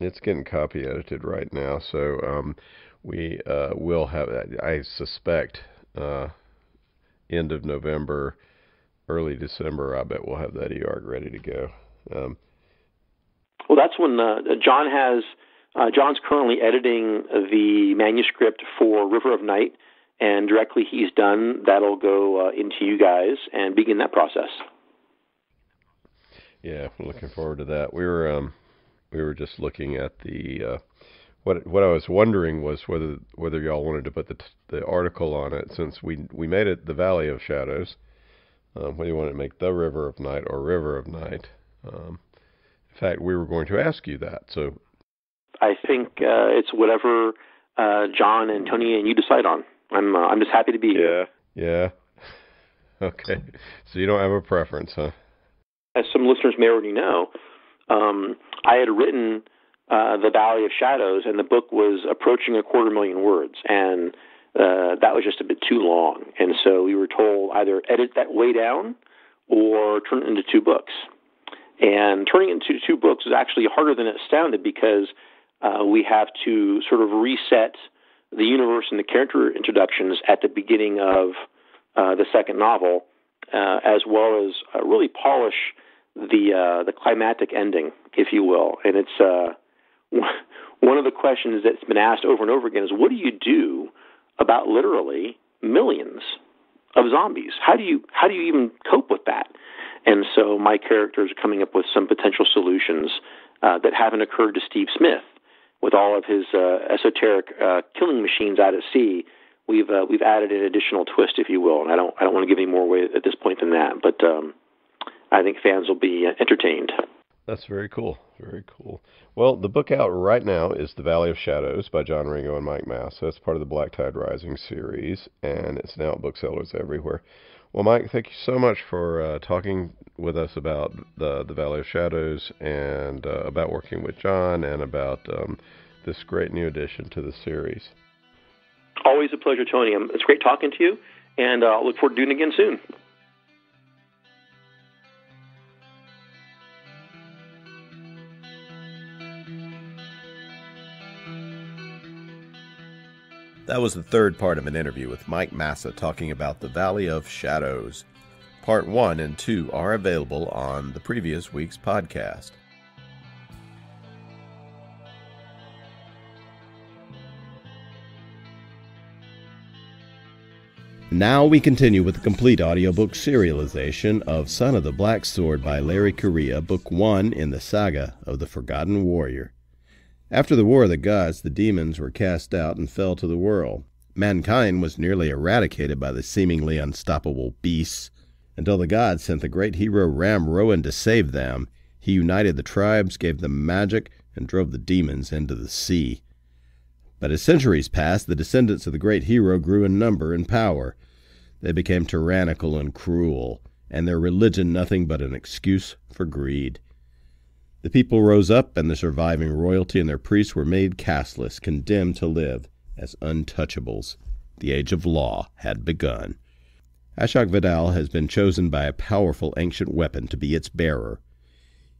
It's getting copy edited right now, so um, we uh, will have, I suspect, uh, end of November, early December, I bet we'll have that e-arc ready to go. Um, well, that's when uh, John has, uh, John's currently editing the manuscript for River of Night, and directly he's done, that'll go uh, into you guys and begin that process. Yeah, looking forward to that. We were... Um, We were just looking at the uh, what what I was wondering was whether whether y'all wanted to put the the article on it, since we we made it The Valley of Shadows. Um, whether you wanted to make The River of Night or River of Night. Um, in fact, we were going to ask you that. So I think uh, it's whatever uh, John and Tony and you decide on. I'm uh, I'm just happy to be here. Yeah. Yeah. Okay. So you don't have a preference, huh? As some listeners may already know, Um, I had written uh, The Valley of Shadows, and the book was approaching a quarter million words, and uh, that was just a bit too long. And so we were told either edit that way down or turn it into two books. And turning it into two books is actually harder than it sounded, because uh, we have to sort of reset the universe and the character introductions at the beginning of uh, the second novel, uh, as well as uh, really polish the uh, the climactic ending, if you will. And it's uh, one of the questions that's been asked over and over again is, what do you do about literally millions of zombies? How do you how do you even cope with that? And so my characters are coming up with some potential solutions uh, that haven't occurred to Steve Smith. With all of his uh, esoteric uh, killing machines out at sea, we've uh, we've added an additional twist, if you will. And I don't I don't want to give any more away at this point than that, but. Um, I think fans will be entertained. That's very cool. Very cool. Well, the book out right now is The Valley of Shadows by John Ringo and Mike Massa. It's part of the Black Tide Rising series, and it's now at booksellers everywhere. Well, Mike, thank you so much for uh, talking with us about the, the Valley of Shadows, and uh, about working with John, and about um, this great new addition to the series. Always a pleasure, Tony. It's great talking to you, and uh, I'll look forward to doing it again soon. That was the third part of an interview with Mike Massa talking about The Valley of Shadows. Part one and two are available on the previous week's podcast. Now we continue with the complete audiobook serialization of Son of the Black Sword by Larry Correia, book one in the saga of the Forgotten Warrior. After the War of the Gods, the demons were cast out and fell to the world. Mankind was nearly eradicated by the seemingly unstoppable beasts, until the gods sent the great hero Ram Rowan to save them. He united the tribes, gave them magic, and drove the demons into the sea. But as centuries passed, the descendants of the great hero grew in number and power. They became tyrannical and cruel, and their religion nothing but an excuse for greed. The people rose up, and the surviving royalty and their priests were made casteless, condemned to live as untouchables. The age of law had begun. Ashok Vadal has been chosen by a powerful ancient weapon to be its bearer.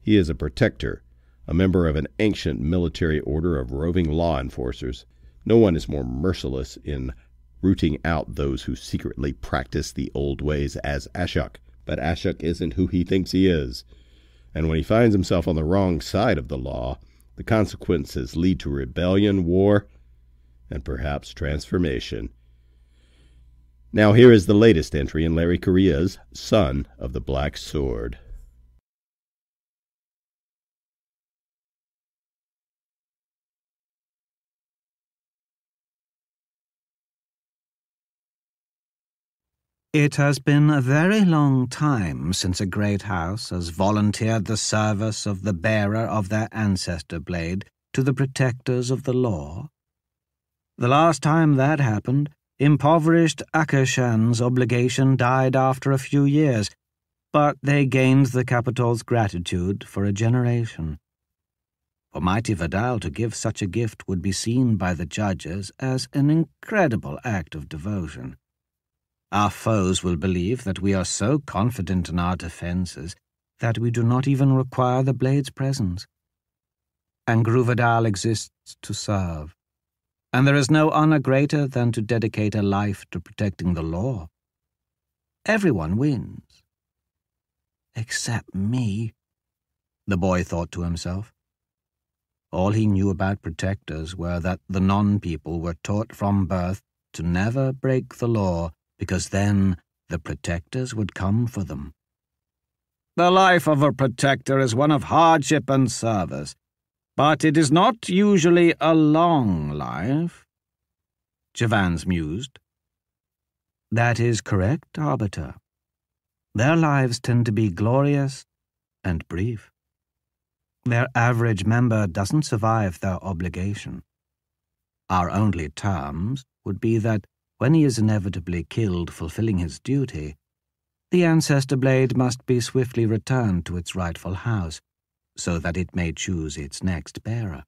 He is a protector, a member of an ancient military order of roving law enforcers. No one is more merciless in rooting out those who secretly practice the old ways as Ashok, but Ashok isn't who he thinks he is. And when he finds himself on the wrong side of the law, the consequences lead to rebellion, war, and perhaps transformation. Now here is the latest entry in Larry Correia's Son of the Black Sword. It has been a very long time since a great house has volunteered the service of the bearer of their ancestor blade to the protectors of the law. The last time that happened, impoverished Akershan's obligation died after a few years, but they gained the capital's gratitude for a generation. For mighty Vidal to give such a gift would be seen by the judges as an incredible act of devotion. Our foes will believe that we are so confident in our defences that we do not even require the blade's presence. Angruvadal exists to serve, and there is no honor greater than to dedicate a life to protecting the law. Everyone wins. Except me, the boy thought to himself. All he knew about protectors were that the non-people were taught from birth to never break the law, because then the protectors would come for them. The life of a protector is one of hardship and service, but it is not usually a long life, Chavans mused. That is correct, Arbiter. Their lives tend to be glorious and brief. Their average member doesn't survive their obligation. Our only terms would be that when he is inevitably killed fulfilling his duty, the ancestor blade must be swiftly returned to its rightful house, so that it may choose its next bearer.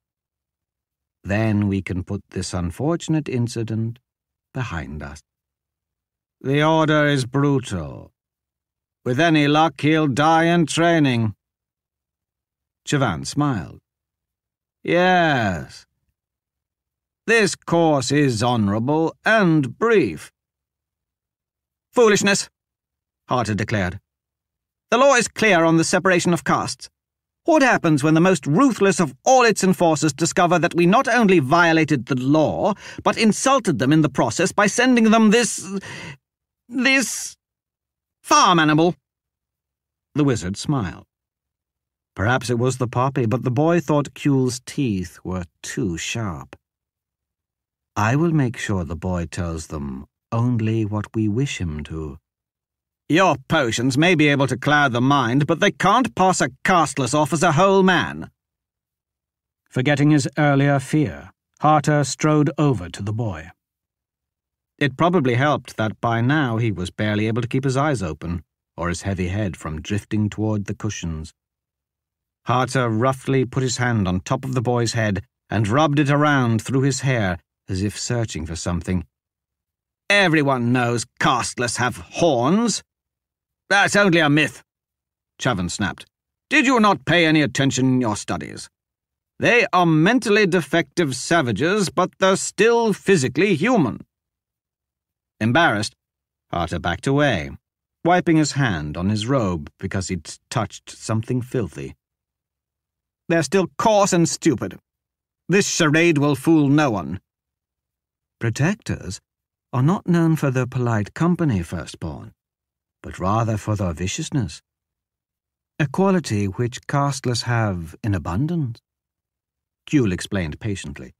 Then we can put this unfortunate incident behind us. The order is brutal. With any luck, he'll die in training. Chavan smiled. Yes. This course is honorable and brief. Foolishness, Harta declared. The law is clear on the separation of castes. What happens when the most ruthless of all its enforcers discover that we not only violated the law, but insulted them in the process by sending them this... this... farm animal? The wizard smiled. Perhaps it was the poppy, but the boy thought Kuehl's teeth were too sharp. I will make sure the boy tells them only what we wish him to. Your potions may be able to cloud the mind, but they can't pass a castless off as a whole man. Forgetting his earlier fear, Harta strode over to the boy. It probably helped that by now he was barely able to keep his eyes open or his heavy head from drifting toward the cushions. Harta roughly put his hand on top of the boy's head and rubbed it around through his hair as if searching for something. Everyone knows castless have horns. That's only a myth, Chavan snapped. Did you not pay any attention in your studies? They are mentally defective savages, but they're still physically human. Embarrassed, Harta backed away, wiping his hand on his robe because he'd touched something filthy. They're still coarse and stupid. This charade will fool no one. Protectors are not known for their polite company, firstborn, but rather for their viciousness, a quality which castless have in abundance, Kuehl explained patiently.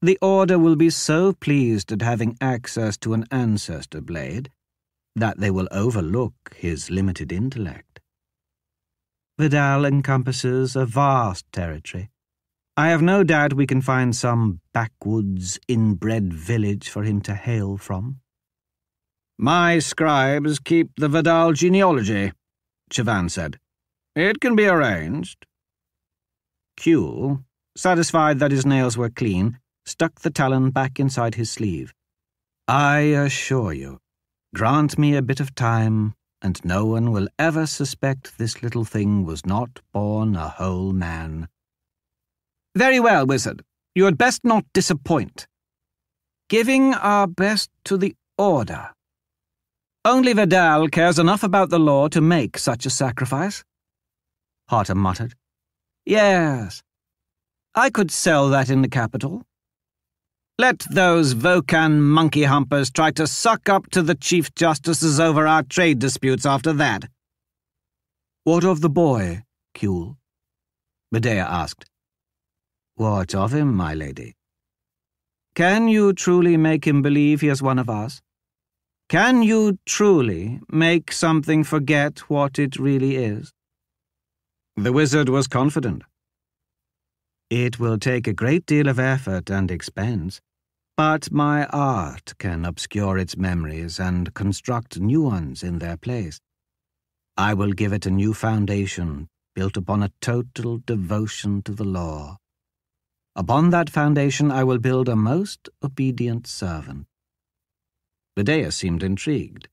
The Order will be so pleased at having access to an ancestor blade that they will overlook his limited intellect. Vidal encompasses a vast territory. I have no doubt we can find some backwoods, inbred village for him to hail from. My scribes keep the Vidal genealogy, Chavan said. It can be arranged. Kuehl, satisfied that his nails were clean, stuck the talon back inside his sleeve. I assure you, grant me a bit of time, and no one will ever suspect this little thing was not born a whole man. Very well, wizard. You had best not disappoint. Giving our best to the Order. Only Vidal cares enough about the law to make such a sacrifice, Harta muttered. Yes, I could sell that in the capital. Let those Vokan monkey humpers try to suck up to the Chief Justices over our trade disputes after that. What of the boy, Kuehl? Medea asked. What of him, my lady? Can you truly make him believe he is one of us? Can you truly make something forget what it really is? The wizard was confident. It will take a great deal of effort and expense, but my art can obscure its memories and construct new ones in their place. I will give it a new foundation built upon a total devotion to the law. Upon that foundation I will build a most obedient servant. Bidea seemed intrigued.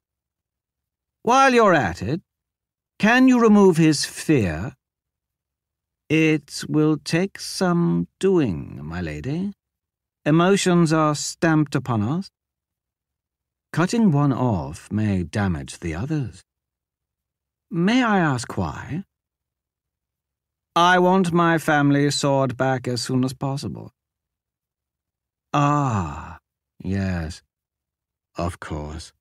While you're at it, can you remove his fear? It will take some doing, my lady. Emotions are stamped upon us. Cutting one off may damage the others. May I ask why? I want my family sword back as soon as possible. Ah, yes, of course.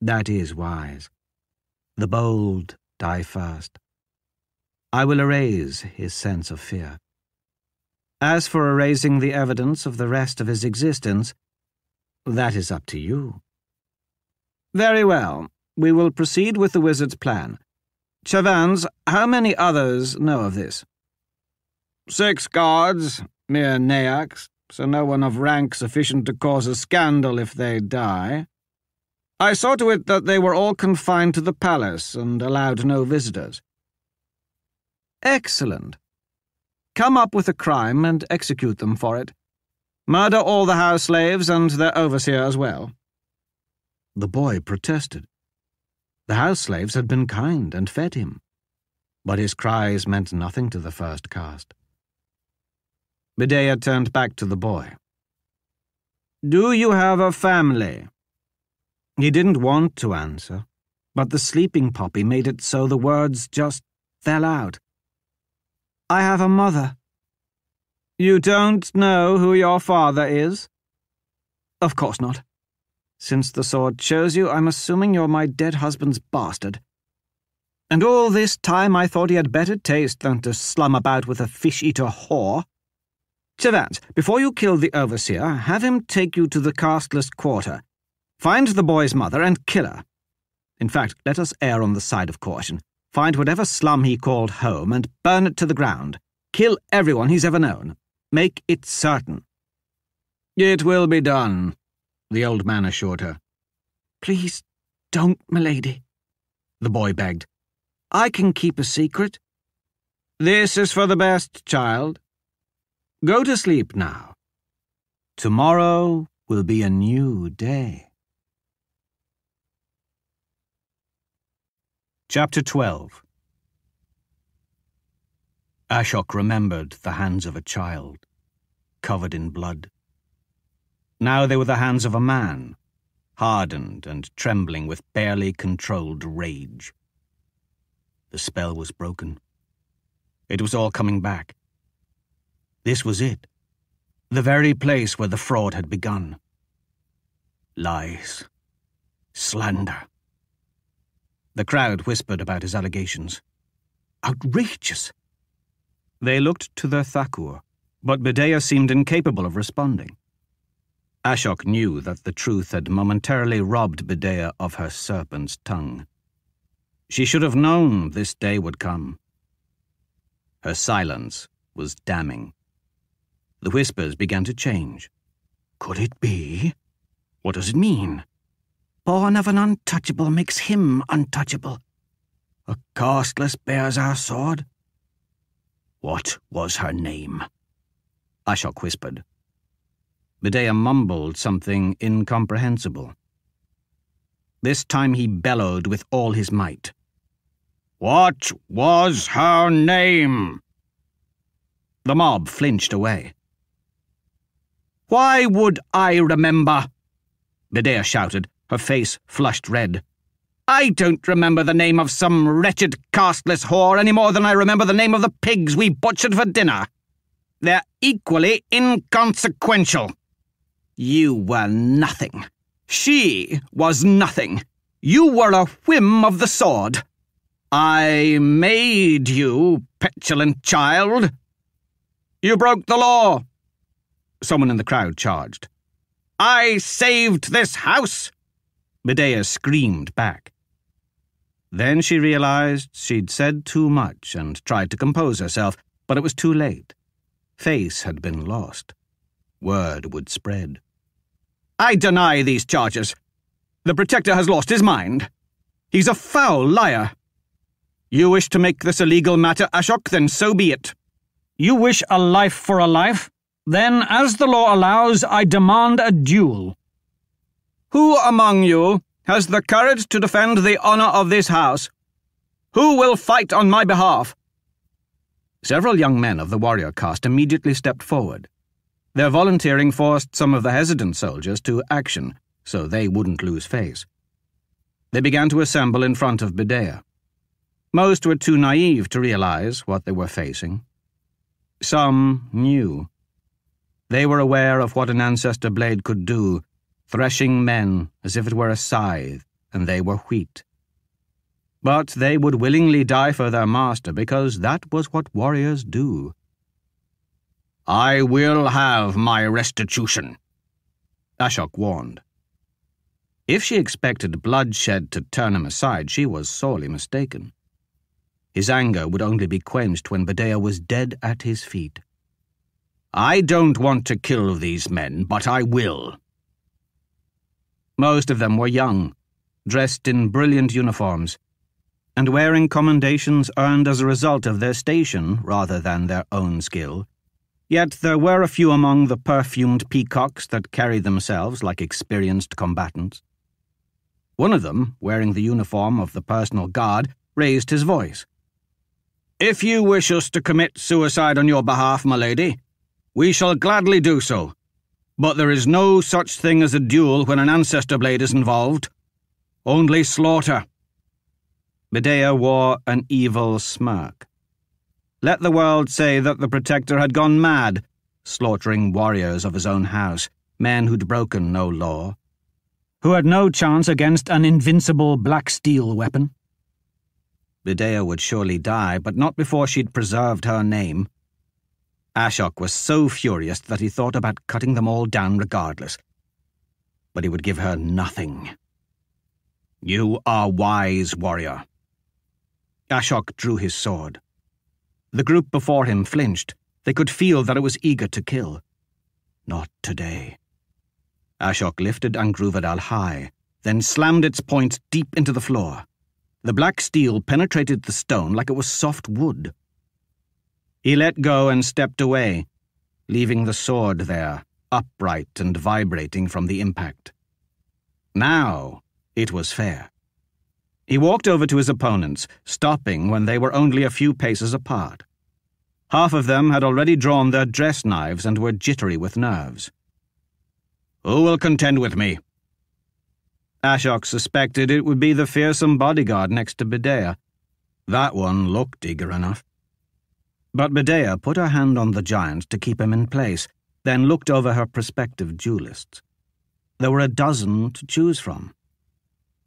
That is wise. The bold die first. I will erase his sense of fear. As for erasing the evidence of the rest of his existence, that is up to you. Very well. We will proceed with the wizard's plan. Chavans, how many others know of this? Six guards, mere naiaks, so no one of rank sufficient to cause a scandal if they die. I saw to it that they were all confined to the palace and allowed no visitors. Excellent. Come up with a crime and execute them for it. Murder all the house slaves and their overseer as well. The boy protested. The house slaves had been kind and fed him, but his cries meant nothing to the first cast. Bidea turned back to the boy. Do you have a family? He didn't want to answer, but the sleeping poppy made it so the words just fell out. I have a mother. You don't know who your father is? Of course not. Since the sword chose you, I'm assuming you're my dead husband's bastard. And all this time I thought he had better taste than to slum about with a fish-eater whore. Chavans, before you kill the overseer, have him take you to the castless quarter. Find the boy's mother and kill her. In fact, let us err on the side of caution. Find whatever slum he called home and burn it to the ground. Kill everyone he's ever known. Make it certain. It will be done, the old man assured her. Please don't, milady, the boy begged. I can keep a secret. This is for the best, child. Go to sleep now. Tomorrow will be a new day. Chapter twelve. Ashok remembered the hands of a child, covered in blood. Now they were the hands of a man, hardened and trembling with barely controlled rage. The spell was broken. It was all coming back. This was it, the very place where the fraud had begun. Lies. Slander. The crowd whispered about his allegations. Outrageous! They looked to their thakur, but Bidea seemed incapable of responding. Ashok knew that the truth had momentarily robbed Bidea of her serpent's tongue. She should have known this day would come. Her silence was damning. The whispers began to change. Could it be? What does it mean? Born of an untouchable makes him untouchable. A castless bears our sword. What was her name? Ashok whispered. Bidea mumbled something incomprehensible. This time he bellowed with all his might. What was her name? The mob flinched away. Why would I remember? Bidea shouted, her face flushed red. I don't remember the name of some wretched castless whore any more than I remember the name of the pigs we butchered for dinner. They're equally inconsequential. You were nothing. She was nothing. You were a whim of the sword. I made you, petulant child. You broke the law. Someone in the crowd charged. I saved this house. Bidea screamed back. Then she realized she'd said too much and tried to compose herself, but it was too late. Face had been lost. Word would spread. I deny these charges. The Protector has lost his mind. He's a foul liar. You wish to make this a legal matter, Ashok, then so be it. You wish a life for a life? Then, as the law allows, I demand a duel. Who among you has the courage to defend the honor of this house? Who will fight on my behalf? Several young men of the warrior caste immediately stepped forward. Their volunteering forced some of the hesitant soldiers to action, so they wouldn't lose face. They began to assemble in front of Bidea. Most were too naive to realize what they were facing. Some knew. They were aware of what an ancestor blade could do, threshing men as if it were a scythe and they were wheat. But they would willingly die for their master because that was what warriors do. "I will have my restitution," Ashok warned. If she expected bloodshed to turn him aside, she was sorely mistaken. His anger would only be quenched when Bidea was dead at his feet. "I don't want to kill these men, but I will." Most of them were young, dressed in brilliant uniforms, and wearing commendations earned as a result of their station rather than their own skill. Yet there were a few among the perfumed peacocks that carried themselves like experienced combatants. One of them, wearing the uniform of the personal guard, raised his voice. "If you wish us to commit suicide on your behalf, my lady, we shall gladly do so. But there is no such thing as a duel when an ancestor blade is involved. Only slaughter." Bidea wore an evil smirk. Let the world say that the Protector had gone mad, slaughtering warriors of his own house, men who'd broken no law, who had no chance against an invincible black steel weapon. Bidea would surely die, but not before she'd preserved her name. Ashok was so furious that he thought about cutting them all down regardless. But he would give her nothing. "You are wise, warrior." Ashok drew his sword. The group before him flinched. They could feel that it was eager to kill. Not today. Ashok lifted Angruvadal high, then slammed its point deep into the floor. The black steel penetrated the stone like it was soft wood. He let go and stepped away, leaving the sword there, upright and vibrating from the impact. Now it was fair. He walked over to his opponents, stopping when they were only a few paces apart. Half of them had already drawn their dress knives and were jittery with nerves. "Who will contend with me?" Ashok suspected it would be the fearsome bodyguard next to Bidea. That one looked eager enough. But Bidea put her hand on the giant to keep him in place, then looked over her prospective duelists. There were a dozen to choose from.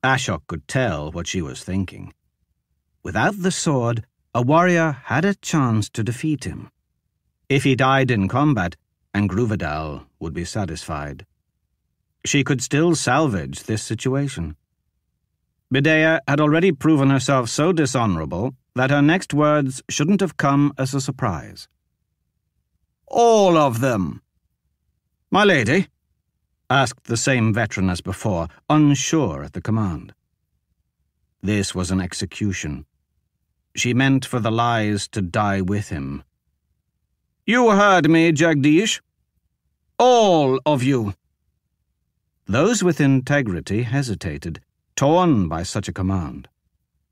Ashok could tell what she was thinking. Without the sword, a warrior had a chance to defeat him. If he died in combat, Angruvadal would be satisfied. She could still salvage this situation. Bidea had already proven herself so dishonorable that her next words shouldn't have come as a surprise. "All of them!" "My lady?" asked the same veteran as before, unsure at the command. This was an execution. She meant for the lies to die with him. "You heard me, Jagdish. All of you." Those with integrity hesitated, torn by such a command.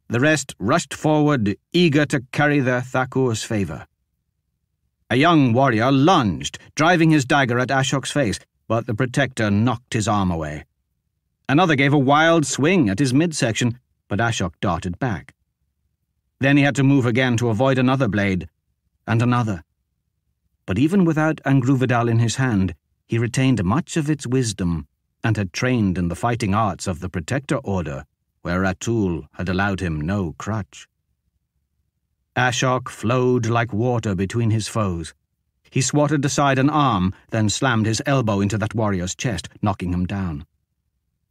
The rest rushed forward, eager to carry their Thakur's favor. A young warrior lunged, driving his dagger at Ashok's face, but the Protector knocked his arm away. Another gave a wild swing at his midsection, but Ashok darted back. Then he had to move again to avoid another blade, and another. But even without Angruvadal in his hand, he retained much of its wisdom and had trained in the fighting arts of the Protector Order, where Atul had allowed him no crutch. Ashok flowed like water between his foes. He swatted aside an arm, then slammed his elbow into that warrior's chest, knocking him down.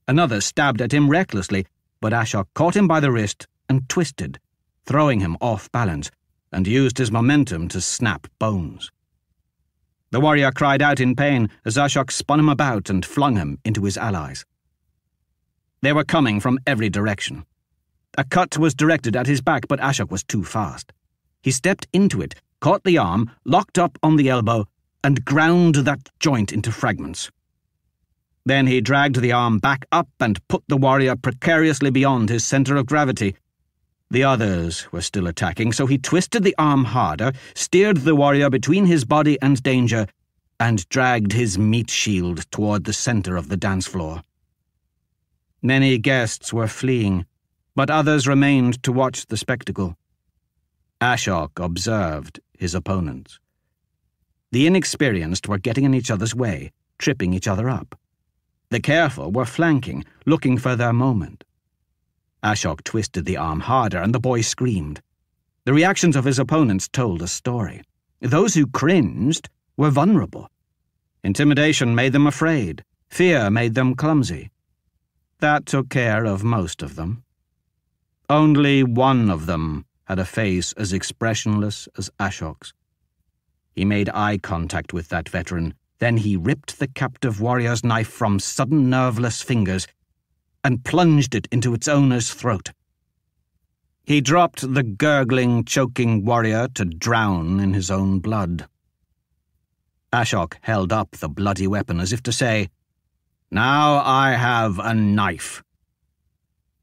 Another stabbed at him recklessly, but Ashok caught him by the wrist and twisted, throwing him off balance, and used his momentum to snap bones. The warrior cried out in pain as Ashok spun him about and flung him into his allies. They were coming from every direction. A cut was directed at his back, but Ashok was too fast. He stepped into it, caught the arm, locked up on the elbow, and ground that joint into fragments. Then he dragged the arm back up and put the warrior precariously beyond his center of gravity. The others were still attacking, so he twisted the arm harder, steered the warrior between his body and danger, and dragged his meat shield toward the center of the dance floor. Many guests were fleeing, but others remained to watch the spectacle. Ashok observed his opponents. The inexperienced were getting in each other's way, tripping each other up. The careful were flanking, looking for their moment. Ashok twisted the arm harder, and the boy screamed. The reactions of his opponents told a story. Those who cringed were vulnerable. Intimidation made them afraid. Fear made them clumsy. That took care of most of them. Only one of them had a face as expressionless as Ashok's. He made eye contact with that veteran. Then he ripped the captive warrior's knife from sudden nerveless fingers and plunged it into its owner's throat. He dropped the gurgling, choking warrior to drown in his own blood. Ashok held up the bloody weapon as if to say, "Now I have a knife."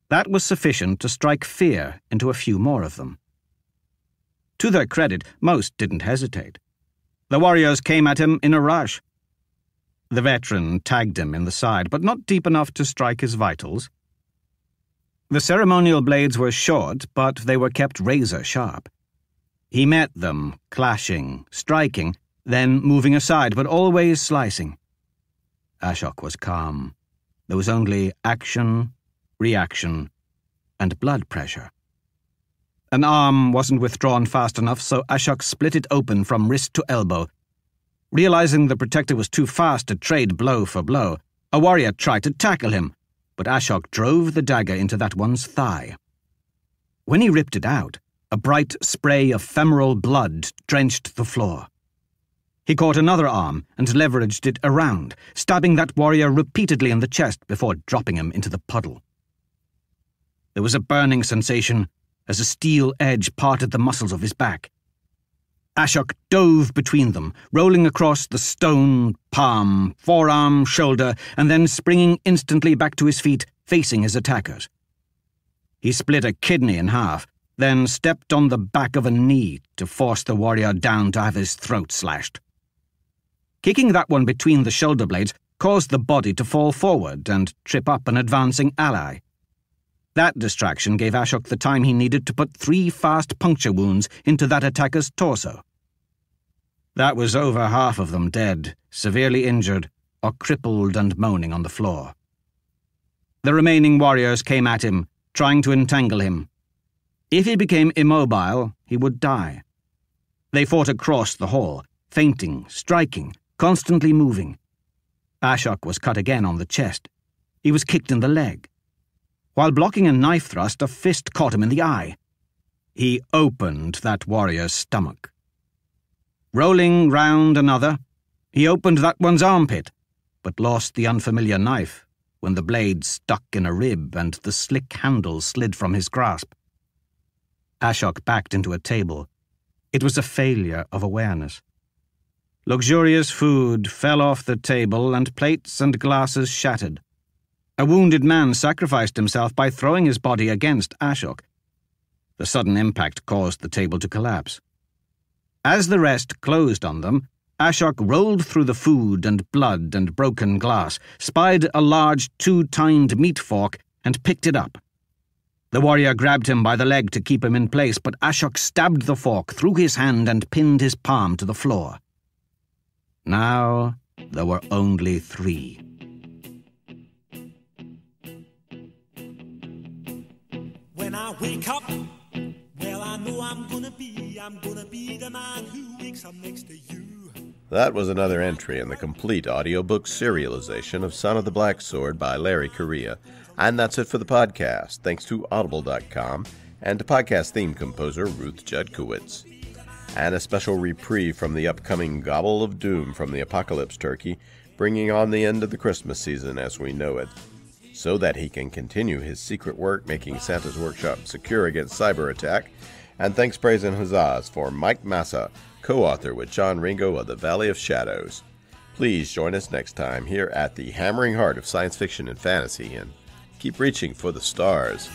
That was sufficient to strike fear into a few more of them. To their credit, most didn't hesitate. The warriors came at him in a rush. The veteran tagged him in the side, but not deep enough to strike his vitals. The ceremonial blades were short, but they were kept razor-sharp. He met them, clashing, striking, then moving aside, but always slicing. Ashok was calm. There was only action, reaction, and blood pressure. An arm wasn't withdrawn fast enough, so Ashok split it open from wrist to elbow. Realizing the protector was too fast to trade blow for blow, a warrior tried to tackle him, but Ashok drove the dagger into that one's thigh. When he ripped it out, a bright spray of femoral blood drenched the floor. He caught another arm and leveraged it around, stabbing that warrior repeatedly in the chest before dropping him into the puddle. There was a burning sensation as a steel edge parted the muscles of his back. Ashok dove between them, rolling across the stone, palm, forearm, shoulder, and then springing instantly back to his feet, facing his attackers. He split a kidney in half, then stepped on the back of a knee to force the warrior down to have his throat slashed. Kicking that one between the shoulder blades caused the body to fall forward and trip up an advancing ally. That distraction gave Ashok the time he needed to put three fast puncture wounds into that attacker's torso. That was over half of them dead, severely injured, or crippled and moaning on the floor. The remaining warriors came at him, trying to entangle him. If he became immobile, he would die. They fought across the hall, feinting, striking, constantly moving. Ashok was cut again on the chest. He was kicked in the leg. While blocking a knife thrust, a fist caught him in the eye. He opened that warrior's stomach. Rolling round another, he opened that one's armpit, but lost the unfamiliar knife when the blade stuck in a rib and the slick handle slid from his grasp. Ashok backed into a table. It was a failure of awareness. Luxurious food fell off the table and plates and glasses shattered. A wounded man sacrificed himself by throwing his body against Ashok. The sudden impact caused the table to collapse. As the rest closed on them, Ashok rolled through the food and blood and broken glass, spied a large two-tined meat fork, and picked it up. The warrior grabbed him by the leg to keep him in place, but Ashok stabbed the fork through his hand and pinned his palm to the floor. Now there were only three. I wake up, well, I know I'm gonna be, I'm gonna be the man who wakes up next to you. That was another entry in the complete audiobook serialization of Son of the Black Sword by Larry Correia. And that's it for the podcast, thanks to audible dot com and to podcast theme composer Ruth Judkowitz. And a special reprieve from the upcoming gobble of doom from the apocalypse turkey, bringing on the end of the Christmas season as we know it, so that he can continue his secret work making Santa's workshop secure against cyber attack. And thanks, praise, and huzzas for Mike Massa, co-author with John Ringo of The Valley of Shadows. Please join us next time here at the hammering heart of science fiction and fantasy, and keep reaching for the stars.